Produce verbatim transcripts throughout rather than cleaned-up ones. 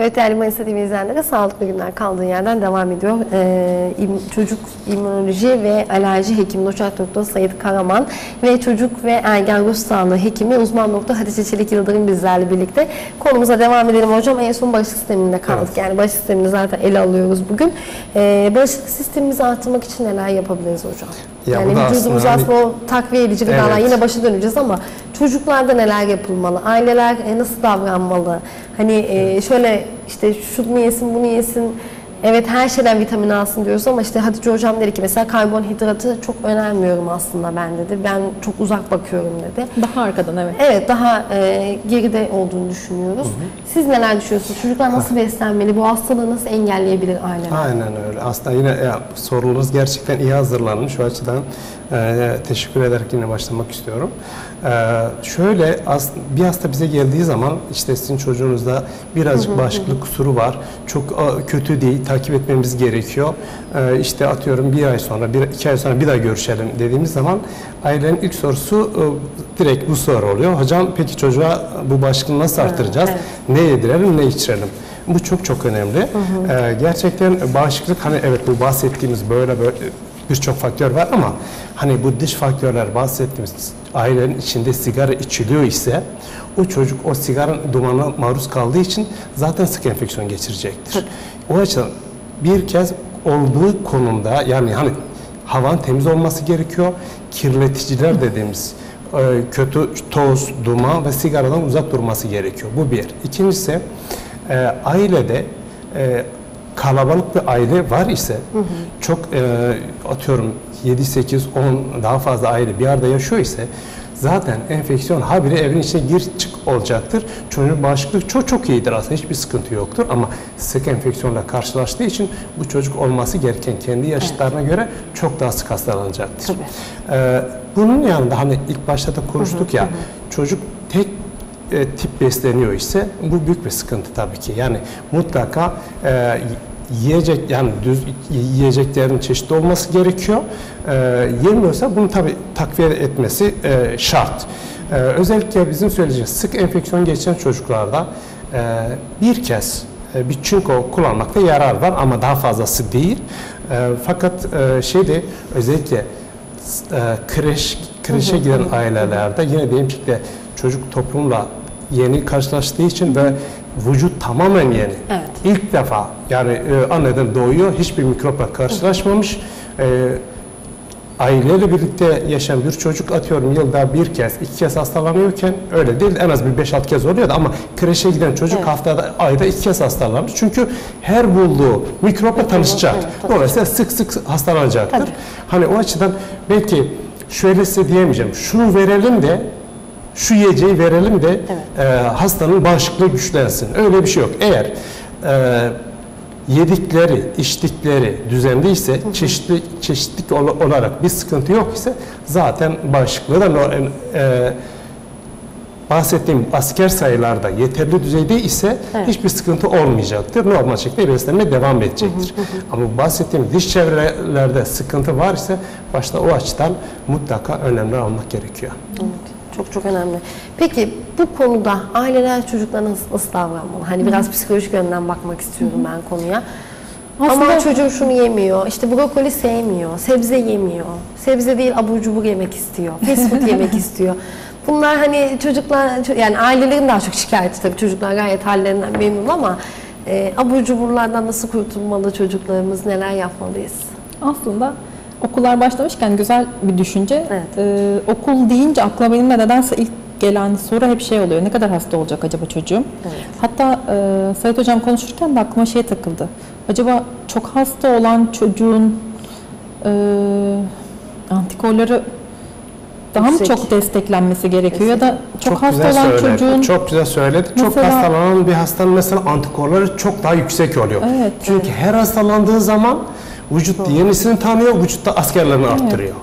Evet değerli Manisa T V izleyenlere, Sağlıklı Günler kaldığı yerden devam ediyor. Ee, çocuk İmmünoloji ve Alerji Hekimi Doç.Doktor Sait Karaman ve Çocuk ve Ergen Ruh Sağlığı Hekimi Uzman.Doktor Hatice Çelik Yıldırım bizlerle birlikte konumuza devam edelim hocam. En son bağışıklık sisteminde kaldık. Evet. Yani bağışıklık sistemini zaten ele alıyoruz bugün. Ee, bağışıklık sistemimizi artırmak için neler yapabiliriz hocam? Ya yani vücudumuz aslında, aslında hani... o takviye edici gıdalar, evet, yine başa döneceğiz ama çocuklarda neler yapılmalı? Aileler nasıl davranmalı? Hani e, şöyle işte şunu yesin, bunu yesin. Evet, her şeyden vitamin alsın diyoruz ama işte Hatice hocam dedi ki mesela karbonhidratı çok önermiyorum aslında ben dedi. Ben çok uzak bakıyorum dedi. Daha arkadan, evet. Evet, daha e, geride olduğunu düşünüyoruz. Hı hı. Siz neler düşünüyorsunuz? Çocuklar nasıl beslenmeli? Bu hastalığı nasıl engelleyebilir aileler? Aynen öyle. Aslında yine ya, sorunuz gerçekten iyi hazırlanmış. Şu açıdan e, teşekkür ederek yine başlamak istiyorum. Ee, şöyle as, bir hasta bize geldiği zaman işte sizin çocuğunuzda birazcık bağışıklık kusuru var, çok a, kötü değil, takip etmemiz gerekiyor, ee, işte atıyorum bir ay sonra bir, iki ay sonra bir daha görüşelim dediğimiz zaman ailenin ilk sorusu e, direkt bu soru oluyor: hocam peki çocuğa bu bağışıklığı nasıl artıracağız, evet, ne yedirelim, ne içirelim? Bu çok çok önemli. Hı hı. Ee, gerçekten bağışıklık, hani evet, bu bahsettiğimiz böyle böyle birçok faktör var ama hani bu dış faktörler, bahsettiğimiz ailenin içinde sigara içiliyor ise o çocuk o sigaranın dumanına maruz kaldığı için zaten sık enfeksiyon geçirecektir. Tabii. O açıdan bir kez olduğu konumda, yani hani havanın temiz olması gerekiyor. Kirleticiler dediğimiz kötü toz, duman ve sigaradan uzak durması gerekiyor. Bu bir. İkincisi ailede kalabalık bir aile var ise, hı hı, çok e, atıyorum yedi, sekiz, on daha fazla aile bir arada yaşıyor ise zaten enfeksiyon habire evin içine gir çık olacaktır. Çocuğun bağışıklık çok çok iyidir aslında, hiçbir sıkıntı yoktur ama sık enfeksiyonla karşılaştığı için bu çocuk olması gereken kendi yaşıtlarına, evet, göre çok daha sık hastalanacaktır. E, bunun yanında hani ilk başta da konuştuk, hı hı, ya, hı hı, çocuk tek e, tip besleniyor ise bu büyük bir sıkıntı tabii ki. Yani mutlaka e, yiyecek, yani düz yiyeceklerin çeşitli olması gerekiyor. E, yemiyorsa bunu tabii takviye etmesi e, şart. E, özellikle bizim söyleyeceğimiz sık enfeksiyon geçiren çocuklarda e, bir kez e, bir çinko kullanmakta yarar var ama daha fazlası değil. E, fakat e, şeyde özellikle e, kreş kreşe giden ailelerde yine diyeyim ki de çocuk toplumla yeni karşılaştığı için ve vücut tamamen yeni. Evet. İlk defa yani e, anneden doğuyor, hiçbir mikropla karşılaşmamış. E, aileyle birlikte yaşayan bir çocuk atıyorum yılda bir kez, iki kez hastalanıyorken, öyle değil, en az bir beş altı kez oluyordu ama kreşe giden çocuk, evet, haftada, ayda iki kez hastalanmış. Çünkü her bulduğu mikropla tanışacak. Evet, evet, dolayısıyla sık sık hastalanacaktır. Tabii. Hani o açıdan belki şöyle size diyemeyeceğim, şunu verelim de şu yiyeceği verelim de, evet, e, hastanın bağışıklığı güçlensin. Öyle bir şey yok. Eğer e, yedikleri, içtikleri düzenliyse, hı hı, çeşitli çeşitlik olarak bir sıkıntı yok ise zaten bağışıklığı da e, bahsettiğim asker sayılarda yeterli düzeyde ise, evet, hiçbir sıkıntı olmayacaktır. Normal şekilde beslenmeye devam edecektir. Hı hı hı. Ama bahsettiğim dış çevrelerde sıkıntı var ise başta o açıdan mutlaka önlemler almak gerekiyor. Evet. Çok çok önemli. Peki bu konuda aileler çocuklarına nasıl, nasıl davranmalı? Hani, hı, biraz psikolojik yönden bakmak istiyorum, hı, ben konuya. Aslında ama çocuğum şunu yemiyor, işte brokoli sevmiyor, sebze yemiyor, sebze değil abur cubur yemek istiyor, fast food yemek istiyor. Bunlar hani çocuklar, yani ailelerin daha çok şikayeti tabii, çocuklar gayet hallerinden memnun ama e, abur cuburlardan nasıl kurtulmalı çocuklarımız, neler yapmalıyız? Aslında okullar başlamışken güzel bir düşünce. Evet. Ee, okul deyince akla benim de nedense ilk gelen soru hep şey oluyor: ne kadar hasta olacak acaba çocuğum? Evet. Hatta e, Sait hocam konuşurken de aklıma şey takıldı. Acaba çok hasta olan çocuğun e, antikorları daha yüksek mı çok desteklenmesi gerekiyor, yüksek, ya da çok, çok hasta olan söyledi, çocuğun... Çok güzel söyledi. Mesela, çok hastalanan bir hastanın mesela antikorları çok daha yüksek oluyor. Evet, çünkü, evet, her hastalandığı zaman vücut yenisini tanıyor, vücutta askerlerini, evet, arttırıyor.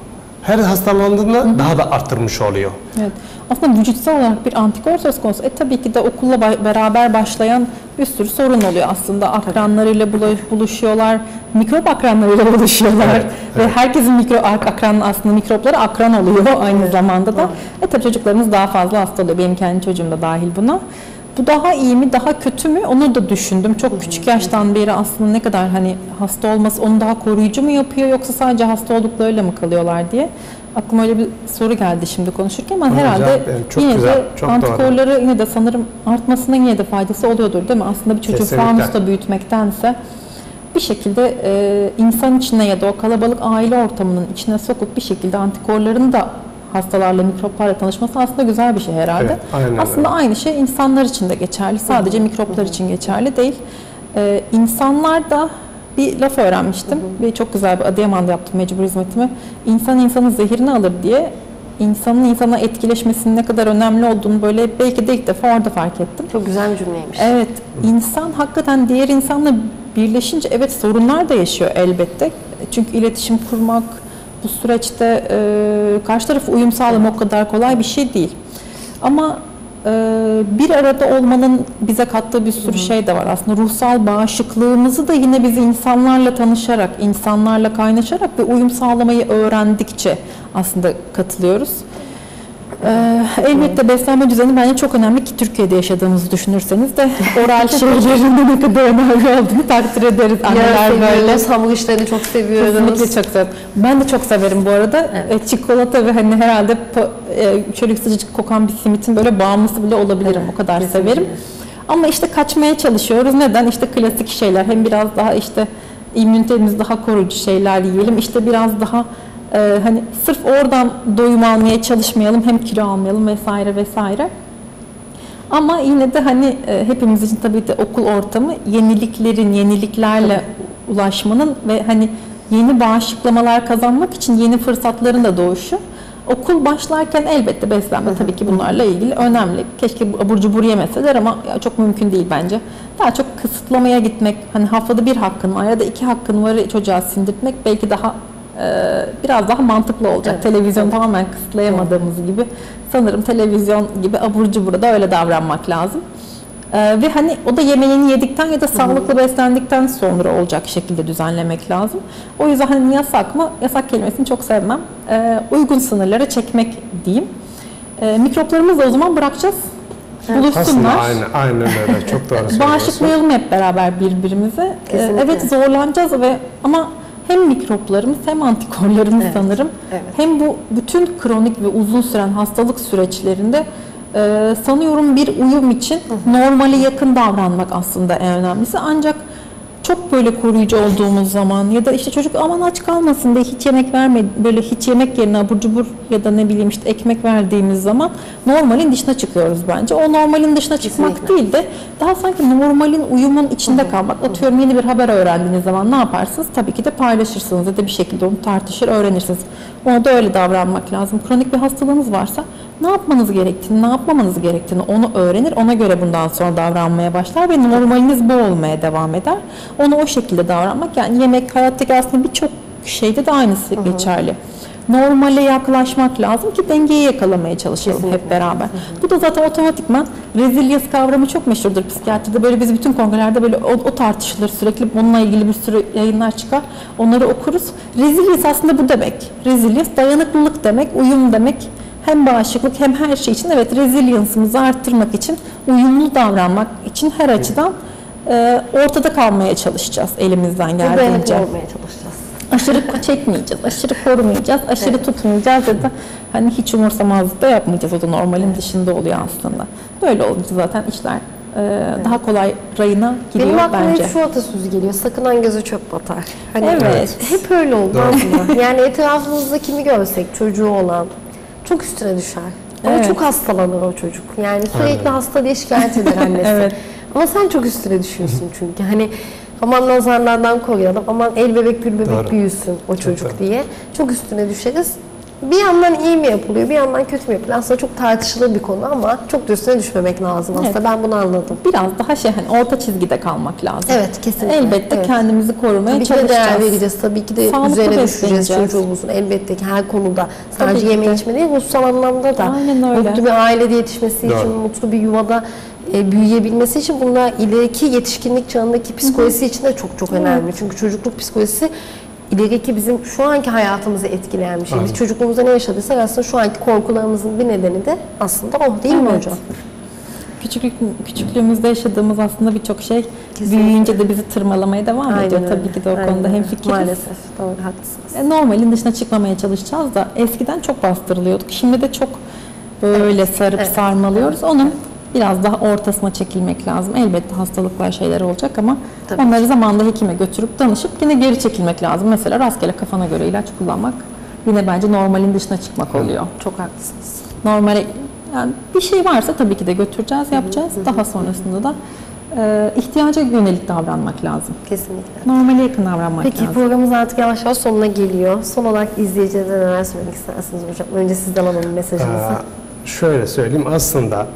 Her hastalandığında, hı hı, daha da arttırmış oluyor. Evet. Aslında vücutsal olarak bir antikor söz konusu. E tabii ki de okulla beraber başlayan bir sürü sorun oluyor aslında. Akranlarıyla buluşuyorlar, mikrop akranlarıyla buluşuyorlar. Evet, evet. Ve herkesin mikro akran, aslında mikropları akran oluyor aynı, evet, zamanda da. Evet. E tabii çocuklarımız daha fazla hasta oluyor. Benim kendi çocuğum da dahil buna. bu daha iyi mi, daha kötü mü onu da düşündüm. Çok Hı-hı. küçük yaştan beri aslında ne kadar hani hasta olması onu daha koruyucu mu yapıyor, yoksa sadece hasta olduklarıyla mı kalıyorlar diye. Aklıma öyle bir soru geldi şimdi konuşurken ama Hocam, herhalde çok yine güzel, de çok antikorları doğru. yine de sanırım artmasına yine de faydası oluyordur değil mi? Aslında bir çocuğu fanusta büyütmektense bir şekilde e, insan içine ya da o kalabalık aile ortamının içine sokup bir şekilde antikorların da hastalarla, mikroplarla tanışması aslında güzel bir şey herhalde. Evet, aslında öyle. Aynı şey insanlar için de geçerli. Sadece mikroplar için geçerli değil. E, insanlar da bir laf öğrenmiştim. Ve çok güzel bir Adıyaman'da yaptım mecbur hizmetimi. İnsan insanın zehirini alır diye insanın insana etkileşmesinin ne kadar önemli olduğunu böyle belki de ilk defa orada fark ettim. Çok güzel bir cümleymiş. Evet. İnsan hakikaten diğer insanla birleşince evet sorunlar da yaşıyor elbette. Çünkü iletişim kurmak bu süreçte e, karşı tarafı uyum sağlamak o kadar kolay bir şey değil. Ama bir arada olmanın bize kattığı bir sürü şey de var. Aslında ruhsal bağışıklığımızı da yine biz insanlarla tanışarak, insanlarla kaynaşarak ve uyum sağlamayı öğrendikçe aslında katılıyoruz. Ee, elbette beslenme düzeni bence çok önemli ki Türkiye'de yaşadığımızı düşünürseniz de oral şeylerinde ne kadar önemli olduğunu takdir ederiz. Anneler böyle hamur işlerini çok seviyoruz. Kesinlikle çok seviyorum. Ben de çok severim bu arada. Evet. E, çikolata ve hani herhalde e, şöyle sıcacık kokan bir simitin böyle bağımlısı bile olabilirim. Evet, o kadar kesinlikle severim. Ama işte kaçmaya çalışıyoruz. Neden? İşte klasik şeyler. Hem biraz daha işte immünitemiz daha koruyucu şeyler yiyelim. İşte biraz daha Ee, hani sırf oradan doyum almaya çalışmayalım, hem kilo almayalım vesaire vesaire. Ama yine de hani e, hepimiz için tabii de okul ortamı yeniliklerin, yeniliklerle ulaşmanın ve hani yeni bağışıklamalar kazanmak için yeni fırsatların da doğuşu. Okul başlarken elbette beslenme tabii ki bunlarla ilgili önemli. Keşke abur cubur yemeseler ama çok mümkün değil bence. Daha çok kısıtlamaya gitmek, hani haftada bir hakkın var ya da iki hakkın var çocuğa sindirtmek belki daha biraz daha mantıklı olacak. Evet. Televizyon tamamen kısıtlayamadığımız evet. gibi. Sanırım televizyon gibi abur cubura da öyle davranmak lazım. Ee, ve hani o da yemeğini yedikten ya da sağlıklı Hı. beslendikten sonra olacak şekilde düzenlemek lazım. O yüzden hani yasak mı? Yasak kelimesini çok sevmem. Ee, uygun sınırlara çekmek diyeyim. Ee, mikroplarımızı da o zaman bırakacağız. Buluşsunlar. Aynen, aynen öyle. Çok doğru. Bağışıklayalım hep beraber birbirimize. Ee, evet zorlanacağız ve ama hem mikroplarımız hem antikorlarımız evet, sanırım evet. hem bu bütün kronik ve uzun süren hastalık süreçlerinde e, sanıyorum bir uyum için Hı. normali yakın davranmak aslında en önemlisi. Ancak çok böyle koruyucu olduğumuz zaman ya da işte çocuk aman aç kalmasın diye hiç yemek vermedi, böyle hiç yemek yerine abur cubur ya da ne bileyim işte ekmek verdiğimiz zaman normalin dışına çıkıyoruz bence. O normalin dışına çıkmak Kesinlikle. Değil de daha sanki normalin uyumun içinde Hı-hı. kalmak. Atıyorum yeni bir haber öğrendiğiniz zaman ne yaparsınız? Tabii ki de paylaşırsınız ya da bir şekilde onu tartışır öğrenirsiniz. Ona da öyle davranmak lazım. Kronik bir hastalığınız varsa ne yapmanız gerektiğini, ne yapmamanız gerektiğini onu öğrenir. Ona göre bundan sonra davranmaya başlar ve normaliniz bu olmaya devam eder. Onu o şekilde davranmak, yani yemek, hayattaki aslında birçok şeyde de aynısı Hı-hı. geçerli. Normale yaklaşmak lazım ki dengeyi yakalamaya çalışalım Kesinlikle. Hep beraber. Hı-hı. Bu da zaten otomatikman rezilyans kavramı çok meşhurdur psikiyatride. Böyle biz bütün kongrelerde böyle o, o tartışılır sürekli. Bununla ilgili bir sürü yayınlar çıkar. Onları okuruz. Rezilyans aslında bu demek. Rezilyans dayanıklılık demek, uyum demek. Hem bağışıklık hem her şey için evet rezilyansımızı arttırmak için, uyumlu davranmak için her açıdan e, ortada kalmaya çalışacağız elimizden geldiğince. Olmaya çalışacağız. Aşırı çekmeyeceğiz, aşırı korumayacağız, aşırı evet. tutmayacağız ya da hani hiç umursamazlık da yapmayacağız. O da normalin evet. dışında oluyor aslında. Böyle olunca zaten işler e, evet. daha kolay rayına gidiyor bence. Benim aklıma bence. Şu atasözü geliyor, sakınan gözü çöp batar. Hani evet. evet. Hep öyle oldu aslında. Yani etrafımızda kimi görsek çocuğu olan, çok üstüne düşer. Ama evet. çok hastalanır o çocuk. Yani sürekli evet. hasta diye şikayet eder annesi. evet. Ama sen çok üstüne düşüyorsun çünkü. Hani aman nazarlardan koruyalım, aman el bebek gül bebek Doğru. büyüsün o çocuk çok diye. Çok üstüne düşeriz. Bir yandan iyi mi yapılıyor, bir yandan kötü mü yapılıyor? Aslında çok tartışılır bir konu ama çok da üstüne düşmemek lazım aslında. Evet. Ben bunu anladım. Biraz daha şey hani orta çizgide kalmak lazım. Evet, kesinlikle. Elbette evet. kendimizi korumaya tabii çalışacağız. Tabii ki de değer vereceğiz. Tabii ki de Sağlıklı üzerine düşeceğiz çocuğumuzun. Elbette ki her konuda. Sadece tabii yeme de. içme değil, ruhsal anlamda da. Aynen öyle. Mutlu bir ailede yetişmesi Doğru. için, mutlu bir yuvada e, büyüyebilmesi için bunlar ileriki yetişkinlik çağındaki psikolojisi Hı -hı. için de çok çok önemli. Evet. Çünkü çocukluk psikolojisi İleriki bizim şu anki hayatımızı etkileyen bir şey. Biz çocukluğumuzda ne yaşadıysak aslında şu anki korkularımızın bir nedeni de aslında o değil evet. mi hocam? küçüklük, küçüklüğümüzde yaşadığımız aslında birçok şey kesinlikle büyüyünce de bizi tırmalamaya devam aynen ediyor. Tabii ki de o aynen konuda hemfikiriz. Maalesef, doğru, haklısınız. Normalin dışına çıkmamaya çalışacağız da eskiden çok bastırılıyorduk. Şimdi de çok böyle evet sarıp evet sarmalıyoruz. Evet. Onun evet biraz daha ortasına çekilmek lazım. Elbette hastalıklar şeyler olacak ama tabii onları zamanında hekime götürüp danışıp yine geri çekilmek lazım. Mesela rastgele kafana göre ilaç kullanmak yine bence normalin dışına çıkmak oluyor. Çok haklısınız. Normale yani bir şey varsa tabii ki de götüreceğiz, yapacağız. Daha sonrasında da e, ihtiyaca yönelik davranmak lazım. Kesinlikle. Normale yakın davranmak peki lazım. Peki programımız artık yavaş yavaş sonuna geliyor. Son olarak izleyicilerine neler söylemek istersiniz hocam? Önce sizden alalım mesajınızı. Ee, şöyle söyleyeyim, aslında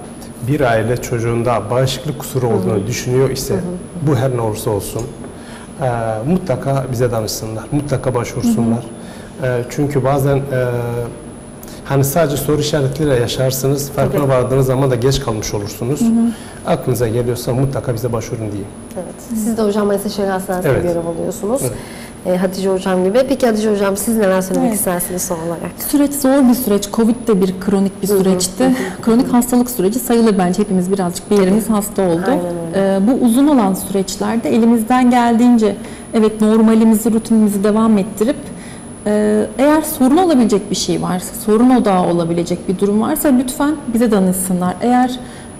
bir aile çocuğunda bağışıklık kusuru olduğunu hı-hı düşünüyor ise hı-hı bu her ne olursa olsun e, mutlaka bize danışsınlar, mutlaka başvursunlar. E, çünkü bazen e, hani sadece soru işaretleriyle yaşarsınız, farkına evet vardığınız zaman da geç kalmış olursunuz. Hı hı. Aklınıza geliyorsa mutlaka bize başvurun diyeyim. Evet. Siz de hocam mesela şehir hastanesinde evet görev alıyorsunuz. Evet. E, Hatice hocam gibi. Peki Hatice hocam siz neler söylemek evet istersiniz son olarak? Süreç zor bir süreç. Covid de bir kronik bir süreçti. Hı hı. Kronik hı hı hastalık süreci sayılır bence. Hepimiz birazcık bir yerimiz hı hı hasta oldu. E, bu uzun olan süreçlerde elimizden geldiğince evet normalimizi, rutinimizi devam ettirip eğer sorun olabilecek bir şey varsa, sorun odağı olabilecek bir durum varsa lütfen bize danışsınlar. Eğer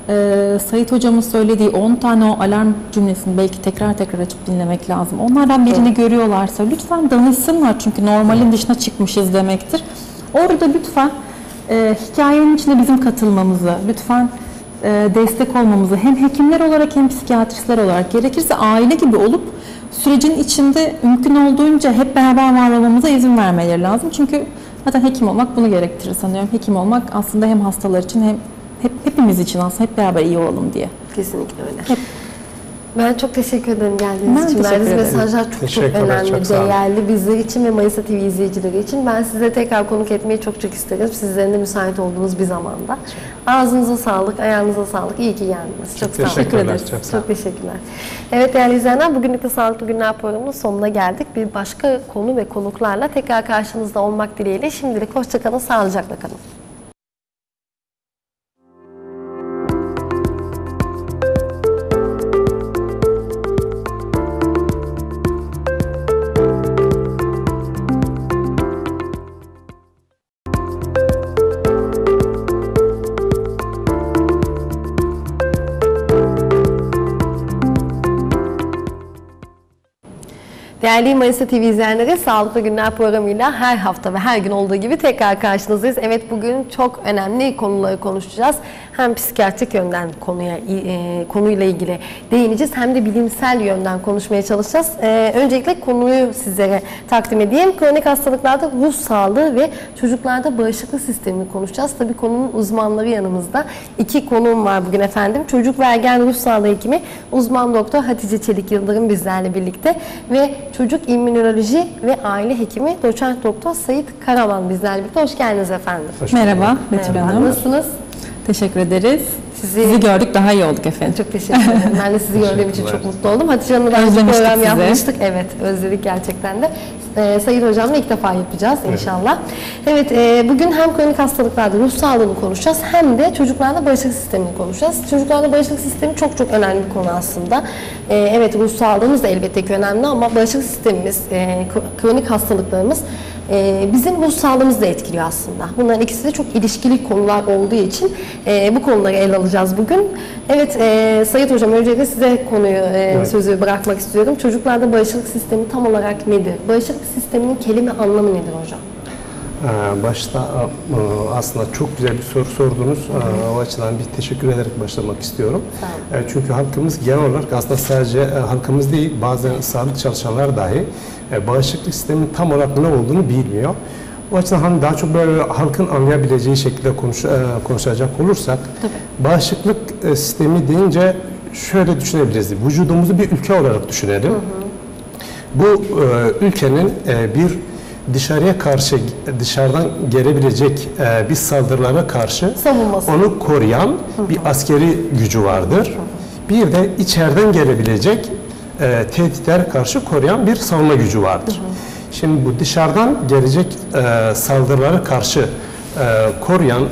e, Sait hocamın söylediği on tane o alarm cümlesini belki tekrar tekrar açıp dinlemek lazım. Onlardan birini evet görüyorlarsa lütfen danışsınlar çünkü normalin dışına çıkmışız demektir. Orada lütfen e, hikayenin içine bizim katılmamızı, lütfen e, destek olmamızı hem hekimler olarak hem psikiyatristler olarak gerekirse aile gibi olup sürecin içinde mümkün olduğunca hep beraber var olmamıza izin vermeleri lazım. Çünkü zaten hekim olmak bunu gerektirir sanıyorum. Hekim olmak aslında hem hastalar için hem hep, hepimiz için aslında hep beraber iyi olalım diye. Kesinlikle öyle. Hep. Ben çok teşekkür ederim geldiğiniz ben için. Verdiğiniz mesajlar çok çok önemli, çok değerli bizler için ve Manisa T V izleyicileri için. Ben size tekrar konuk etmeyi çok çok isterim. Sizlerin de müsait olduğunuz bir zamanda. Ağzınıza sağlık, ayağınıza sağlık. İyi ki geldiniz. Çok, çok teşekkür ederiz. Çok, çok teşekkürler. Evet değerli izleyenler, bugünlük de Sağlıklı Günler programının sonuna geldik. Bir başka konu ve konuklarla tekrar karşınızda olmak dileğiyle. Şimdilik hoşça kalın, sağlıcakla kalın. Değerli Manisa T V izleyenleri, Sağlıklı Günler programıyla her hafta ve her gün olduğu gibi tekrar karşınızdayız. Evet, bugün çok önemli konuları konuşacağız. Hem psikiyatrik yönden konuya e, konuyla ilgili değineceğiz hem de bilimsel yönden konuşmaya çalışacağız. E, öncelikle konuyu sizlere takdim edeyim. Kronik hastalıklarda ruh sağlığı ve çocuklarda bağışıklık sistemini konuşacağız. Tabii konunun uzmanları yanımızda. İki konuğum var bugün efendim. Çocuk ve ergen ruh sağlığı hekimi uzman doktor Hatice Çelik Yıldırım bizlerle birlikte ve çocuk immünoloji ve aile hekimi doçent doktor Sait Karaman bizlerle birlikte. Hoş geldiniz efendim. Hoş merhaba Betül Hanım. Nasılsınız? Teşekkür ederiz. Sizi, sizi gördük, daha iyi olduk efendim. Çok teşekkür ederim. Ben de sizi gördüğüm için çok mutlu oldum. Hatice Hanım'la daha önce program yapmıştık. Evet, özledik gerçekten de. Ee, Sayın Hocam'la ilk defa yapacağız inşallah. Evet, evet e, bugün hem kronik hastalıklarda ruh sağlığını konuşacağız hem de çocuklarda bağışıklık sistemini konuşacağız. Çocuklarda bağışıklık sistemi çok çok önemli bir konu aslında. E, evet, ruh sağlığımız da elbette ki önemli ama bağışıklık sistemimiz, e, kronik hastalıklarımız bizim ruh sağlığımızı da etkiliyor aslında. Bunların ikisi de çok ilişkili konular olduğu için bu konuları ele alacağız bugün. Evet Sait Hocam, öncelikle size konuyu, evet. sözü bırakmak istiyorum. Çocuklarda bağışıklık sistemi tam olarak nedir? Bağışıklık sisteminin kelime anlamı nedir hocam? Başta aslında çok güzel bir soru sordunuz. O açıdan bir teşekkür ederek başlamak istiyorum. Çünkü halkımız genel olarak aslında sadece halkımız değil, bazen sağlık çalışanlar dahi bağışıklık sistemin tam olarak ne olduğunu bilmiyor. O açıdan hani daha çok böyle halkın anlayabileceği şekilde konuş, konuşacak olursak tabii. bağışıklık sistemi deyince şöyle düşünebiliriz. Vücudumuzu bir ülke olarak düşünelim. Hı hı. Bu ülkenin bir dışarıya karşı, dışarıdan gelebilecek e, bir saldırılara karşı savunması, onu koruyan hı hı. bir askeri gücü vardır. Hı hı. Bir de içeriden gelebilecek e, tehditlere karşı koruyan bir savunma gücü vardır. Hı hı. Şimdi bu dışarıdan gelecek e, saldırılara karşı e, koruyan e,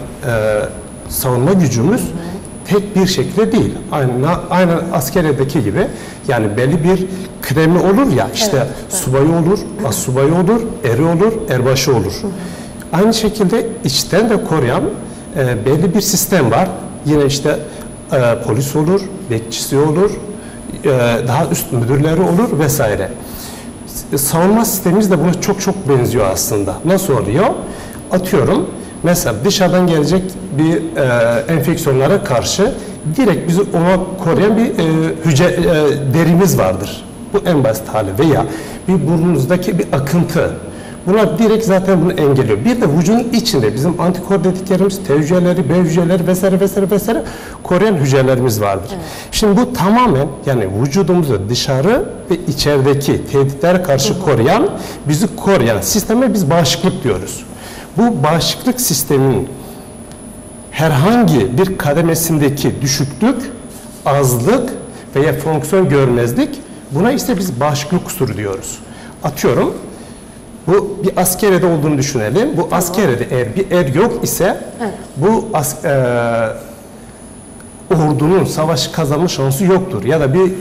savunma gücümüz hı hı. tek bir şekilde değil. Aynı, aynı askeriyedeki gibi yani belli bir kremi olur ya işte evet, evet. subayı olur, assubayı olur, eri olur, erbaşı olur. Hı. Aynı şekilde içten de koruyan e, belli bir sistem var. Yine işte e, polis olur, bekçisi olur, e, daha üst müdürleri olur vesaire. Savunma sistemimiz de buna çok çok benziyor aslında. Nasıl oluyor? Atıyorum mesela dışarıdan gelecek bir e, enfeksiyonlara karşı direkt bizi ona koruyan bir e, hücre e, derimiz vardır. Bu en basit hali veya bir burnunuzdaki bir akıntı. Buna direkt zaten bunu engelliyor. Bir de vücudun içinde bizim antikor dediklerimiz T hücreleri, B hücreleri vesaire vesaire vesaire koruyan hücrelerimiz vardır. Evet. Şimdi bu tamamen yani vücudumuzu dışarı ve içerideki tehditlere karşı evet. koruyan, bizi koruyan sisteme biz bağışıklık diyoruz. Bu bağışıklık sisteminin herhangi bir kademesindeki düşüklük, azlık veya fonksiyon görmezlik buna ise biz bağışıklık kusuru diyoruz. Atıyorum bu bir askeriyede olduğunu düşünelim. Bu askeriyede eğer bir er yok ise evet. bu as, e, ordunun savaşı kazanma şansı yoktur. Ya da bir e,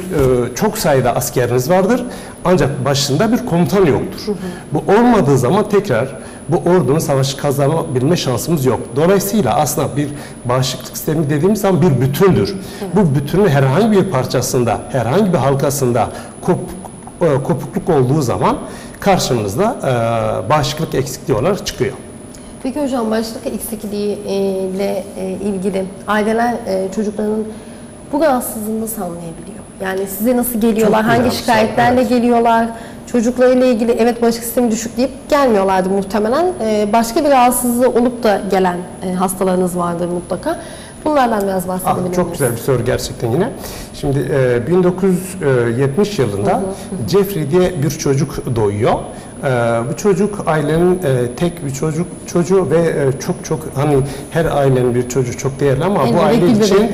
çok sayıda askeriniz vardır ancak başında bir komutan yoktur. Hı hı. Bu olmadığı zaman tekrar bu ordunun savaşı kazanabilme şansımız yok. Dolayısıyla aslında bir bağışıklık sistemi dediğimiz zaman bir bütündür. Evet. Bu bütünün herhangi bir parçasında, herhangi bir halkasında kop, e, kopukluk olduğu zaman karşımızda e, bağışıklık eksikliği olarak çıkıyor. Peki hocam bağışıklık eksikliği ile ilgili aileler e, çocukların bu rahatsızlığını nasıl anlayabiliyor? Yani size nasıl geliyorlar, çok hangi şikayetlerle evet. geliyorlar? Çocuklarıyla ilgili evet bağışıklık sistemi düşük deyip gelmiyorlardı muhtemelen. E, başka bir rahatsızlığı olup da gelen e, hastalarınız vardır mutlaka. Bunlardan biraz bahsedebilir miyiz? Ah, çok güzel bir soru gerçekten yine. Şimdi e, bin dokuz yüz yetmiş yılında hı hı. Jeffrey diye bir çocuk doğuyor. E, bu çocuk ailenin e, tek bir çocuk çocuğu ve e, çok çok hani her ailenin bir çocuğu çok değerli ama en bu aile için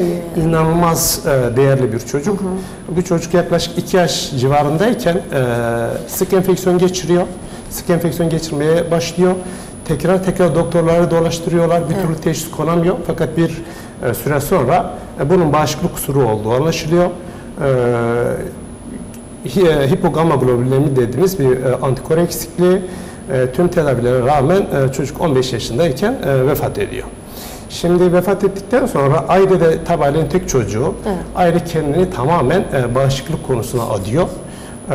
inanılmaz e, değerli bir çocuk. Hı hı. Bu çocuk yaklaşık iki yaş civarındayken e, sık enfeksiyon geçiriyor. Sık enfeksiyon geçirmeye başlıyor. Tekrar tekrar doktorları dolaştırıyorlar. Bir türlü teşhis konamıyor. Fakat bir e, süre sonra e, bunun bağışıklık kusuru olduğu anlaşılıyor. E, hipogamma globulemi dediğimiz bir e, antikor eksikliği e, tüm tedavilere rağmen e, çocuk on beş yaşındayken e, vefat ediyor. Şimdi vefat ettikten sonra ailede tabi ailenin tek çocuğu. Evet. Aile kendini tamamen e, bağışıklık konusuna adıyor. E,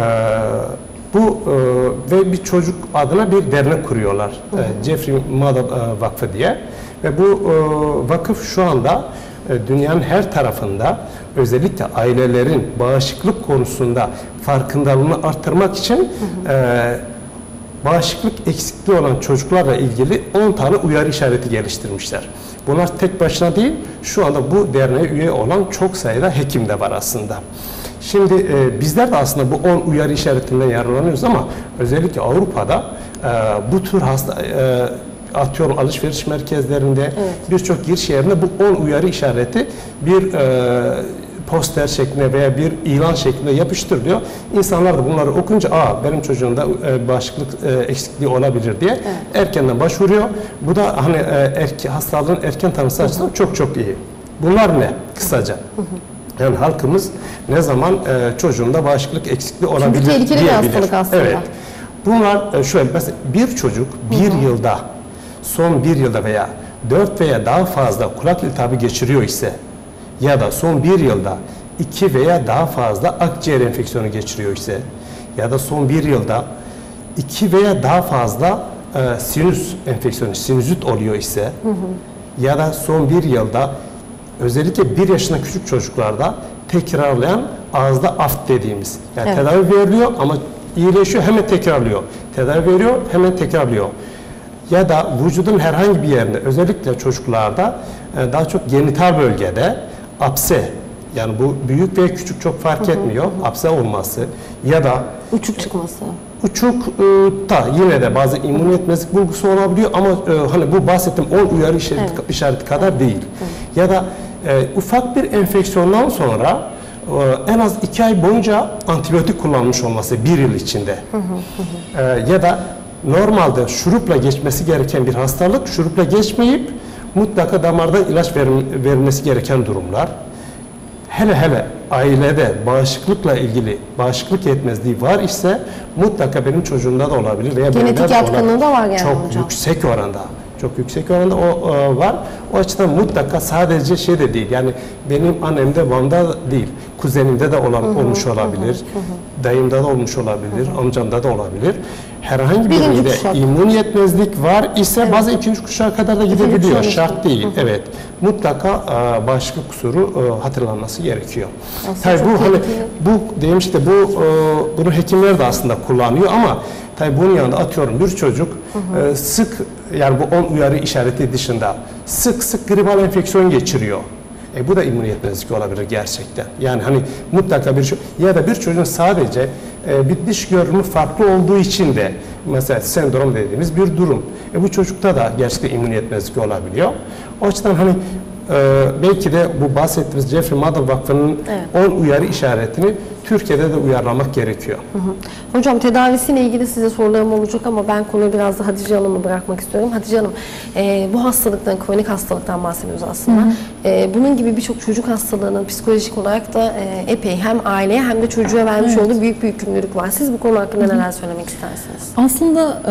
Bu e, ve bir çocuk adına bir dernek kuruyorlar. E, Jeffrey Maddox e, Vakfı diye. Ve bu e, vakıf şu anda e, dünyanın her tarafında özellikle ailelerin bağışıklık konusunda farkındalığını arttırmak için e, bağışıklık eksikliği olan çocuklarla ilgili on tane uyarı işareti geliştirmişler. Bunlar tek başına değil, şu anda bu derneğe üye olan çok sayıda hekim de var aslında. Şimdi e, bizler de aslında bu on uyarı işaretinden yararlanıyoruz ama özellikle Avrupa'da e, bu tür hasta e, atıyorum alışveriş merkezlerinde evet. birçok giriş yerinde bu on uyarı işareti bir e, poster şeklinde veya bir ilan şeklinde yapıştırılıyor. İnsanlar da bunları okunca aa benim çocuğumda e, bağışıklık e, eksikliği olabilir diye evet. erkenden başvuruyor. Bu da hani e, erke, hastalığın erken tanısı açısından çok çok iyi. Bunlar ne? Kısaca. Hı hı. Yani halkımız ne zaman e, çocuğunda bağışıklık eksikliği olabilir diyebilir. Çünkü tehlikeli bir hastalık aslında. Evet. Bunlar e, şöyle mesela bir çocuk bir Hı-hı. yılda, son bir yılda veya dört veya daha fazla kulak iltihabı geçiriyor ise ya da son bir yılda iki veya daha fazla akciğer enfeksiyonu geçiriyor ise ya da son bir yılda iki veya daha fazla e, sinüs enfeksiyonu, sinüzit oluyor ise Hı-hı. ya da son bir yılda özellikle bir yaşına küçük çocuklarda tekrarlayan ağızda aft dediğimiz. Yani evet. tedavi veriliyor ama iyileşiyor hemen tekrarlıyor. Tedavi veriyor hemen tekrarlıyor. Ya da vücudun herhangi bir yerinde özellikle çocuklarda daha çok genital bölgede apse yani bu büyük ve küçük çok fark hı hı. etmiyor. Apse olması ya da uçuk çıkması. Uçukta yine de bazı immün yetmezlik bulgusu olabiliyor ama e, hani bu bahsettiğim on uyarı işareti, evet. işareti kadar evet. değil. Evet. Ya da e, ufak bir enfeksiyondan sonra e, en az iki ay boyunca antibiyotik kullanmış olması bir yıl içinde. Hı hı hı. E, ya da normalde şurupla geçmesi gereken bir hastalık şurupla geçmeyip mutlaka damardan ilaç verilmesi gereken durumlar. Hele hele ailede bağışıklıkla ilgili bağışıklık yetmezliği var ise mutlaka benim çocuğumda da olabilir. Veya genetik yatkınlığı da var yani çok hocam. yüksek oranda. Çok yüksek oranda o e, var. O açıdan mutlaka sadece şey de değil. Yani benim annemde, babamda değil. Kuzenimde de olan, hı hı, olmuş olabilir. Hı hı. Dayımda da olmuş olabilir. Hı hı. Amcamda da olabilir. Herhangi birinde immün yetmezlik var ise, evet, bazen ikinci kuşağa kadar da gidebiliyor. Şart değil. Hı hı. Evet. Mutlaka e, bağışıklık kusuru e, hatırlanması gerekiyor. Tabii bu hani bu demişti de, bu e, bunu hekimler de aslında kullanıyor ama tabii bunun yanında atıyorum bir çocuk, hı hı, E, sık yani bu on uyarı işareti dışında sık sık gribal enfeksiyon geçiriyor. E bu da immün yetmezlik olabilir gerçekten. Yani hani mutlaka bir ya da bir çocuğun sadece e, bir diş görünümü farklı olduğu için de mesela sendrom dediğimiz bir durum. E bu çocukta da gerçekten immün yetmezlik olabiliyor. O açıdan hani Ee, belki de bu bahsettiğimiz Jeffrey Maddox Vakfı'nın, evet, on uyarı işaretini Türkiye'de de uyarlamak gerekiyor. Hı hı. Hocam tedavisiyle ilgili size sorularım olacak ama ben konuyu biraz da Hatice Hanım'a bırakmak istiyorum. Hatice Hanım, e, bu hastalıktan, kronik hastalıktan bahsediyoruz aslında. Hı hı. E, bunun gibi birçok çocuk hastalığının psikolojik olarak da e, epey hem aileye hem de çocuğa vermiş, evet, olduğu büyük bir yükümlülük var. Siz bu konu hakkında, hı hı, neler söylemek istersiniz? Aslında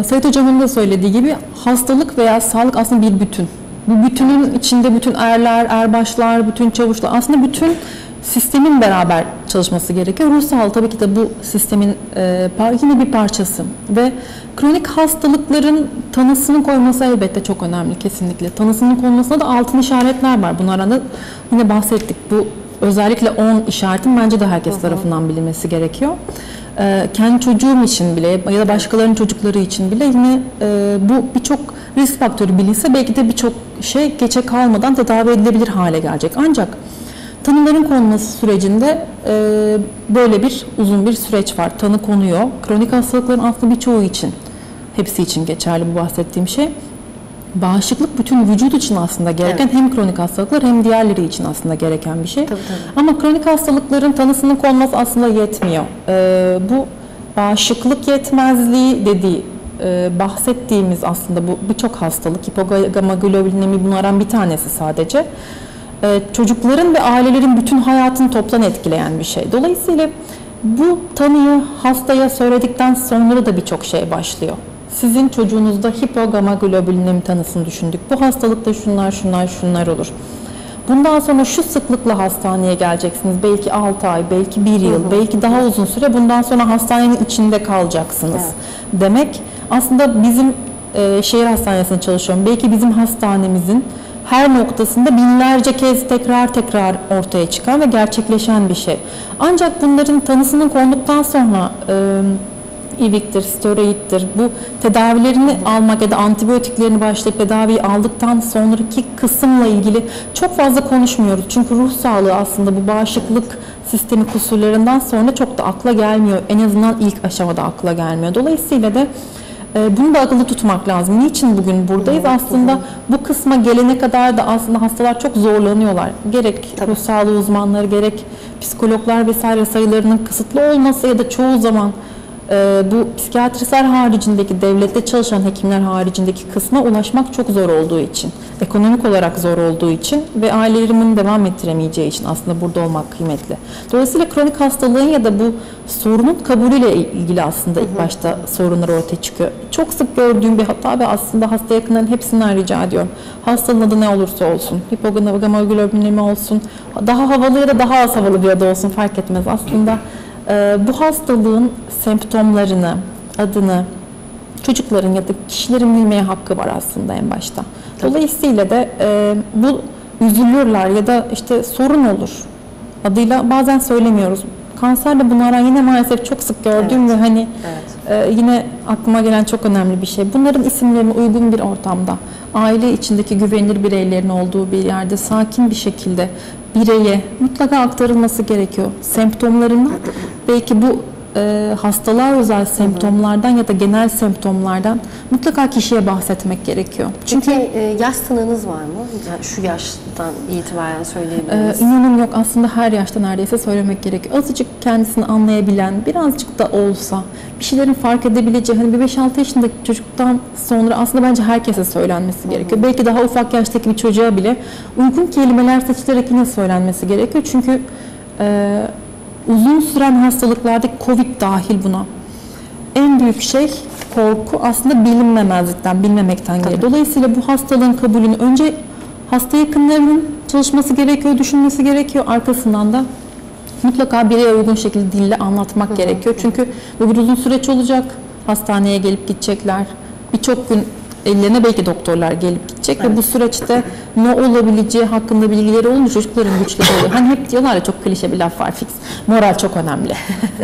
e, Sait Hocam'ın da söylediği gibi hastalık veya sağlık aslında bir bütün. Bu bütünün içinde bütün erler, erbaşlar, bütün çavuşlar, aslında bütün sistemin beraber çalışması gerekiyor. Ruh sağlığı tabii ki de bu sistemin e, yine bir parçası ve kronik hastalıkların tanısını koyması elbette çok önemli, kesinlikle. Tanısının konulmasına da altın işaretler var. Bunlardan da yine bahsettik. Bu özellikle on işaretin bence de herkes, aha, tarafından bilinmesi gerekiyor. E, kendi çocuğum için bile ya da başkalarının çocukları için bile yine e, bu birçok risk faktörü bilinse belki de birçok şey geçe kalmadan tedavi edilebilir hale gelecek. Ancak tanıların konması sürecinde e, böyle bir uzun bir süreç var. Tanı konuyor. Kronik hastalıkların aslında birçoğu için, hepsi için geçerli bu bahsettiğim şey. Bağışıklık bütün vücut için aslında gereken, evet, hem kronik hastalıklar hem diğerleri için aslında gereken bir şey. Tabii, tabii. Ama kronik hastalıkların tanısının konması aslında yetmiyor. E, bu bağışıklık yetmezliği dediği, Ee, bahsettiğimiz aslında bu birçok hastalık, hipogamaglobulinemi bunlardan bir tanesi sadece. Ee, çocukların ve ailelerin bütün hayatını toptan etkileyen bir şey. Dolayısıyla bu tanıyı hastaya söyledikten sonra da birçok şey başlıyor. Sizin çocuğunuzda hipogamaglobulinemi tanısını düşündük. Bu hastalıkta şunlar, şunlar, şunlar olur. Bundan sonra şu sıklıkla hastaneye geleceksiniz. Belki altı ay, belki bir yıl, hı hı, belki daha uzun süre. Bundan sonra hastanenin içinde kalacaksınız, evet, demek. Aslında bizim e, şehir hastanesinde çalışıyorum. Belki bizim hastanemizin her noktasında binlerce kez tekrar tekrar ortaya çıkan ve gerçekleşen bir şey. Ancak bunların tanısının konduktan sonra e, iviktir, steroiddir, bu tedavilerini, hı hı, almak ya da antibiyotiklerini başlayıp tedaviyi aldıktan sonraki kısımla ilgili çok fazla konuşmuyoruz. Çünkü ruh sağlığı aslında bu bağışıklık sistemi kusurlarından sonra çok da akla gelmiyor. En azından ilk aşamada akla gelmiyor. Dolayısıyla da bunu da akılda tutmak lazım. Niçin bugün buradayız? Evet, aslında evet, bu kısma gelene kadar da aslında hastalar çok zorlanıyorlar. Gerek, tabii, ruh sağlığı uzmanları, gerek psikologlar vesaire sayılarının kısıtlı olması ya da çoğu zaman e, bu psikiyatristler haricindeki, devlette çalışan hekimler haricindeki kısma ulaşmak çok zor olduğu için, ekonomik olarak zor olduğu için ve ailelerimin devam ettiremeyeceği için aslında burada olmak kıymetli. Dolayısıyla kronik hastalığın ya da bu sorunun kabulüyle ilgili aslında, hı hı, ilk başta sorunlar ortaya çıkıyor. Çok sık gördüğüm bir hata ve aslında hasta yakınların hepsinden rica ediyorum. Hastanın adı ne olursa olsun, hipogamaglobulinemi olsun, daha havalı ya da daha az havalı bir adı olsun fark etmez. Aslında e, bu hastalığın semptomlarını, adını çocukların ya da kişilerin bilmeye hakkı var aslında en başta. Dolayısıyla da e, bu üzülürler ya da işte sorun olur. Adıyla bazen söylemiyoruz. Kanser de bunlara yine maalesef çok sık gördüğüm, evet, ve hani, evet, e, yine aklıma gelen çok önemli bir şey. Bunların isimlerini uygun bir ortamda, aile içindeki güvenilir bireylerin olduğu bir yerde sakin bir şekilde bireye mutlaka aktarılması gerekiyor. Semptomlarından belki bu e, hastalığa özel semptomlardan ya da genel semptomlardan mutlaka kişiye bahsetmek gerekiyor. Çünkü peki, e, yaş sınırınız var mı? Yani şu yaştan itibaren söyleyebiliriz. E, inanın yok, aslında her yaşta neredeyse söylemek gerekiyor. Azıcık kendisini anlayabilen, birazcık da olsa bir şeylerin fark edebileceği, hani bir beş altı yaşındaki çocuktan sonra aslında bence herkese söylenmesi Hı -hı. gerekiyor. Belki daha ufak yaştaki bir çocuğa bile uygun kelimeler seçilerek yine söylenmesi gerekiyor. Çünkü e, uzun süren hastalıklarda COVID dahil buna. En büyük şey korku aslında bilinmemezlikten, bilmemekten geliyor. Dolayısıyla bu hastalığın kabulünü önce hasta yakınlarının çalışması gerekiyor, düşünmesi gerekiyor. Arkasından da mutlaka bireye uygun şekilde dille anlatmak Hı -hı. gerekiyor. Çünkü bu bir uzun süreç olacak. Hastaneye gelip gidecekler. Birçok gün ellerine belki doktorlar gelip gidecek evet. ve bu süreçte ne olabileceği hakkında bilgileri olmuyor, çocukların güçleri oluyor. Hani hep diyorlar ya, çok klişe bir laf var, fix. Moral çok önemli.